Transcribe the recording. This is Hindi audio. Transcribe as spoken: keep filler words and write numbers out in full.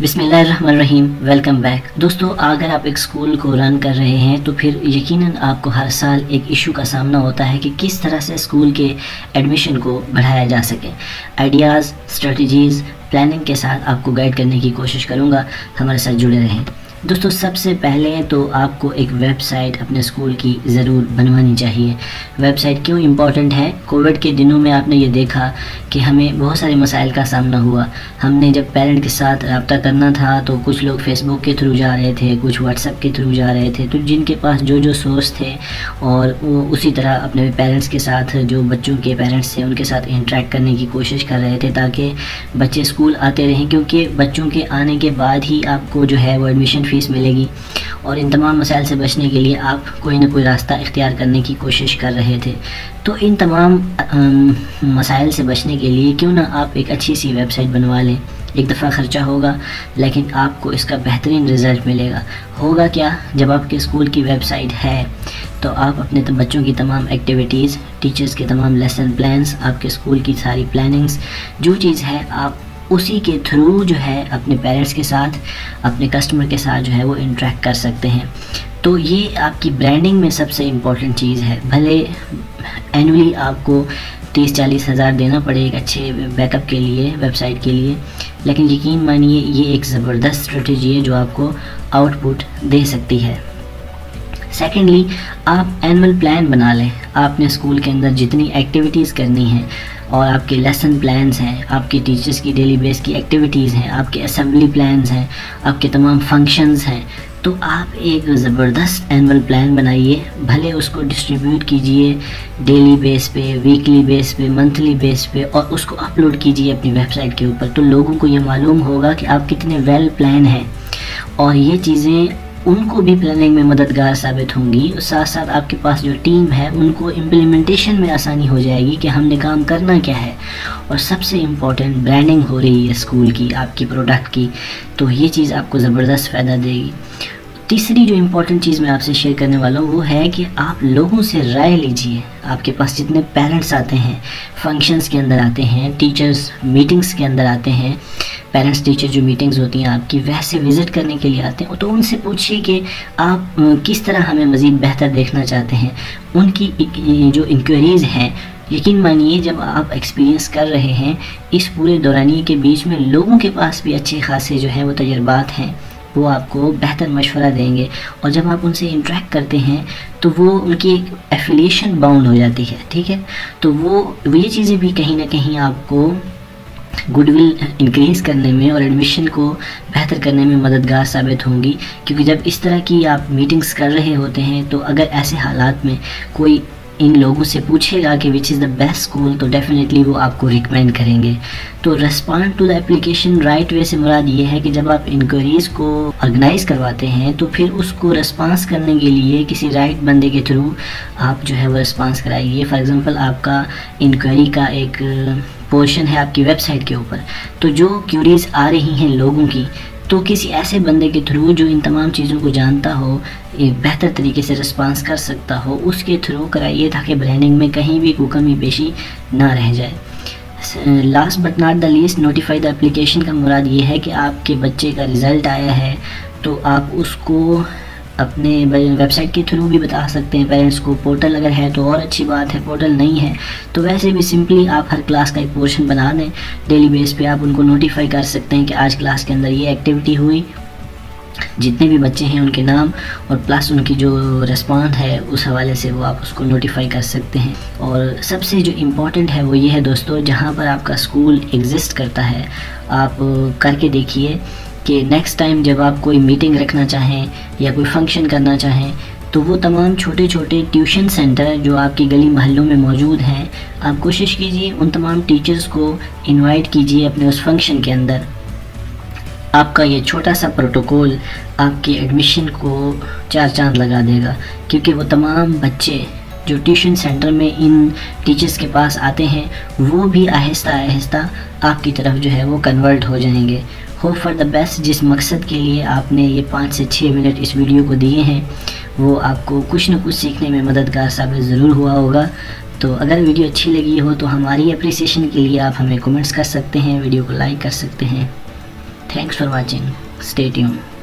बिस्मिल्लाहिर्रहमानिर्रहीम, वेलकम बैक दोस्तों। अगर आप एक स्कूल को रन कर रहे हैं तो फिर यकीनन आपको हर साल एक इशू का सामना होता है कि किस तरह से स्कूल के एडमिशन को बढ़ाया जा सके। आइडियाज़, स्ट्रेटजीज़, प्लानिंग के साथ आपको गाइड करने की कोशिश करूँगा, हमारे साथ जुड़े रहें। दोस्तों, सबसे पहले तो आपको एक वेबसाइट अपने स्कूल की ज़रूर बनवानी चाहिए। वेबसाइट क्यों इम्पॉर्टेंट है? कोविड के दिनों में आपने ये देखा कि हमें बहुत सारे मसाइल का सामना हुआ। हमने जब पेरेंट के साथ रब्ता करना था तो कुछ लोग फेसबुक के थ्रू जा रहे थे, कुछ व्हाट्सएप के थ्रू जा रहे थे, तो जिनके पास जो जो सोर्स थे और वो उसी तरह अपने पेरेंट्स के साथ, जो बच्चों के पेरेंट्स थे उनके साथ इंटरेक्ट करने की कोशिश कर रहे थे ताकि बच्चे स्कूल आते रहें, क्योंकि बच्चों के आने के बाद ही आपको जो है वो एडमिशन फीस मिलेगी। और इन तमाम मसाइल से बचने के लिए आप कोई ना कोई रास्ता इख्तियार करने की कोशिश कर रहे थे। तो इन तमाम मसाइल से बचने के लिए क्यों ना आप एक अच्छी सी वेबसाइट बनवा लें। एक दफ़ा ख़र्चा होगा लेकिन आपको इसका बेहतरीन रिज़ल्ट मिलेगा। होगा क्या, जब आपके स्कूल की वेबसाइट है तो आप अपने बच्चों की तमाम एक्टिविटीज़, टीचर्स के तमाम लेसन प्लान्स, आपके स्कूल की सारी प्लानिंग्स, जो चीज़ है आप उसी के थ्रू जो है अपने पेरेंट्स के साथ, अपने कस्टमर के साथ जो है वो इंटरेक्ट कर सकते हैं। तो ये आपकी ब्रांडिंग में सबसे इम्पॉर्टेंट चीज़ है। भले एनुअली आपको तीस चालीस हज़ार देना पड़े एक अच्छे बैकअप के लिए, वेबसाइट के लिए, लेकिन यकीन मानिए ये एक ज़बरदस्त स्ट्रेटजी है जो आपको आउटपुट दे सकती है। सेकेंडली, आप एनुअल प्लान बना लें। आपने स्कूल के अंदर जितनी एक्टिविटीज़ करनी है और आपके लेसन प्लान्स हैं, आपके टीचर्स की डेली बेस की एक्टिविटीज़ हैं, आपके असेंबली प्लान्स हैं, आपके तमाम फंक्शंस हैं, तो आप एक ज़बरदस्त एनुअल प्लान बनाइए। भले उसको डिस्ट्रीब्यूट कीजिए डेली बेस पे, वीकली बेस पे, मंथली बेस पे, और उसको अपलोड कीजिए अपनी वेबसाइट के ऊपर, तो लोगों को ये मालूम होगा कि आप कितने वेल प्लान हैं और ये चीज़ें उनको भी प्लानिंग में मददगार साबित होंगी। साथ साथ आपके पास जो टीम है उनको इम्प्लीमेंटेशन में आसानी हो जाएगी कि हमने काम करना क्या है। और सबसे इम्पॉर्टेंट, ब्रांडिंग हो रही है स्कूल की, आपकी प्रोडक्ट की, तो ये चीज़ आपको ज़बरदस्त फ़ायदा देगी। तीसरी जो इम्पॉर्टेंट चीज़ मैं आपसे शेयर करने वाला हूँ वो है कि आप लोगों से राय लीजिए। आपके पास जितने पेरेंट्स आते हैं, फंक्शंस के अंदर आते हैं, टीचर्स मीटिंग्स के अंदर आते हैं, पेरेंट्स टीचर जो मीटिंग्स होती हैं आपकी, वैसे विज़िट करने के लिए आते हैं, तो उनसे पूछिए कि आप किस तरह हमें मज़ीद बेहतर देखना चाहते हैं। उनकी जो इंक्वायरीज़ हैं, यकीन मानिए जब आप एक्सपीरियंस कर रहे हैं इस पूरे दौरानिए के बीच में, लोगों के पास भी अच्छे खासे जो है वो तजर्बात हैं, वो आपको बेहतर मशवरा देंगे। और जब आप उनसे इंटरेक्ट करते हैं तो वो उनकी एक एफिलिएशन बाउंड हो जाती है, ठीक है, तो वो ये चीज़ें भी कहीं ना कहीं आपको गुडविल इंक्रीज़ करने में और एडमिशन को बेहतर करने में मददगार साबित होंगी। क्योंकि जब इस तरह की आप मीटिंग्स कर रहे होते हैं तो अगर ऐसे हालात में कोई इन लोगों से पूछेगा कि which is the best school, तो डेफिनेटली वो आपको रिकमेंड करेंगे। तो respond to the application right way से मुराद ये है कि जब आप इंक्वायरीज़ को ऑर्गेनाइज़ करवाते हैं तो फिर उसको रिस्पांस करने के लिए किसी राइट बंदे के थ्रू आप जो है वो रिस्पांस कराइए। फॉर एग्ज़ाम्पल, आपका इंक्वायरी का एक पोर्शन है आपकी वेबसाइट के ऊपर, तो जो क्यूरीज आ रही हैं लोगों की, तो किसी ऐसे बंदे के थ्रू जो इन तमाम चीज़ों को जानता हो, एक बेहतर तरीके से रिस्पांस कर सकता हो, उसके थ्रू कराइए ताकि ब्रांडिंग में कहीं भी कोई कमी पेशी ना रह जाए। Last but not the least, notify the application का मुराद ये है कि आपके बच्चे का रिज़ल्ट आया है तो आप उसको अपने वेबसाइट के थ्रू भी बता सकते हैं पेरेंट्स को। पोर्टल अगर है तो और अच्छी बात है, पोर्टल नहीं है तो वैसे भी सिंपली आप हर क्लास का एक पोर्शन बना दें, डेली बेस पे आप उनको नोटिफाई कर सकते हैं कि आज क्लास के अंदर ये एक्टिविटी हुई, जितने भी बच्चे हैं उनके नाम और प्लस उनकी जो रिस्पॉन्स है उस हवाले से वो आप उसको नोटिफाई कर सकते हैं। और सबसे जो इम्पोर्टेंट है वो ये है दोस्तों, जहाँ पर आपका स्कूल एग्जिस्ट करता है आप करके देखिए कि नेक्स्ट टाइम जब आप कोई मीटिंग रखना चाहें या कोई फंक्शन करना चाहें तो वो तमाम छोटे छोटे ट्यूशन सेंटर जो आपकी गली मोहल्लों में मौजूद हैं, आप कोशिश कीजिए उन तमाम टीचर्स को इनवाइट कीजिए अपने उस फंक्शन के अंदर। आपका ये छोटा सा प्रोटोकॉल आपके एडमिशन को चार चांद लगा देगा, क्योंकि वो तमाम बच्चे जो ट्यूशन सेंटर में इन टीचर्स के पास आते हैं वो भी आहिस्ता आहिस्ता आपकी तरफ जो है वो कन्वर्ट हो जाएंगे। Hope for the best. जिस मकसद के लिए आपने ये पाँच से छः मिनट इस वीडियो को दिए हैं वो आपको कुछ न कुछ सीखने में मददगार साबित ज़रूर हुआ होगा। तो अगर वीडियो अच्छी लगी हो तो हमारी अप्रिसिएशन के लिए आप हमें कमेंट्स कर सकते हैं, वीडियो को लाइक कर सकते हैं। Thanks for watching. Stay tuned.